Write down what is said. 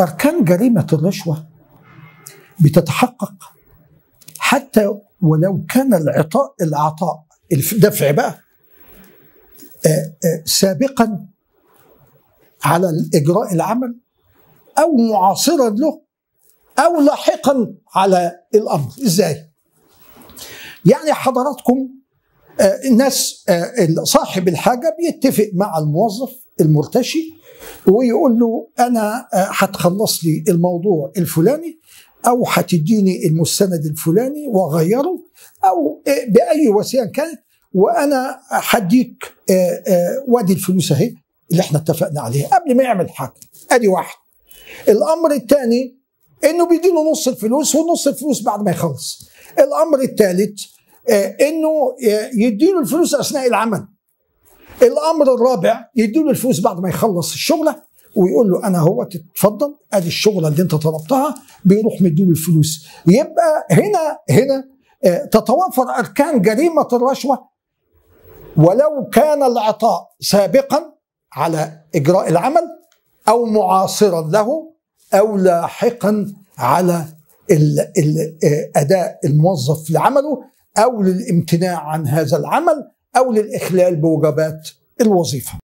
أركان جريمة الرشوة بتتحقق حتى ولو كان العطاء الدفع بقى سابقا على الإجراء العمل أو معاصرا له أو لاحقا على الأمر. إزاي؟ يعني حضراتكم الناس صاحب الحاجة بيتفق مع الموظف المرتشي ويقول له أنا هتخلص لي الموضوع الفلاني أو هتديني المستند الفلاني وغيره أو بأي وسيلة كانت، وأنا هديك وادي الفلوس أهي اللي احنا اتفقنا عليها قبل ما يعمل حاجة. أدي واحد. الأمر الثاني إنه بيديله نص الفلوس ونص الفلوس بعد ما يخلص. الأمر الثالث إنه يديله الفلوس أثناء العمل. الأمر الرابع يديله الفلوس بعد ما يخلص الشغلة ويقول له أنا هو تتفضل أدي الشغلة اللي أنت طلبتها، بيروح مديله الفلوس. يبقى هنا تتوافر أركان جريمة الرشوة ولو كان العطاء سابقا على إجراء العمل أو معاصرا له أو لاحقا على أداء الموظف لعمله أو للامتناع عن هذا العمل أو للإخلال بوجبات الوظيفة.